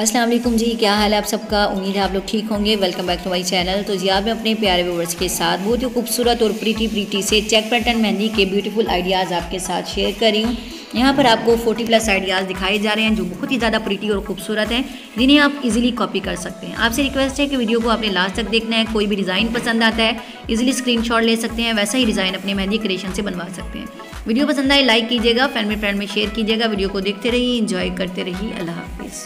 अस्सलाम वालेकुम जी, क्या हाल है आप सबका। उम्मीद है आप लोग ठीक होंगे। Welcome back to my channel. तो जी आप अपने प्यारे व्यूअर्स के साथ बहुत ही खूबसूरत और प्रीटी से चेक पैटर्न मेहंदी के ब्यूटीफुल आइडियाज़ आपके साथ शेयर कर रही हूँ। यहाँ पर आपको 40+ आइडियाज़ दिखाए जा रहे हैं जो बहुत ही ज़्यादा प्रीटी और खूबसूरत हैं, जिन्हें आप इजीली कॉपी कर सकते हैं। आपसे रिक्वेस्ट है कि वीडियो को आपने लास्ट तक देखना है। कोई भी डिज़ाइन पसंद आता है इजीली स्क्रीनशॉट ले सकते हैं, वैसा ही डिज़ाइन अपने मेहंदी क्रिएशन से बनवा सकते हैं। वीडियो पसंद आए लाइक कीजिएगा, फ्रेंड में शेयर कीजिएगा। वीडियो को देखते रहिए, इंजॉय करते रहिए। अल्लाह हाफिज़।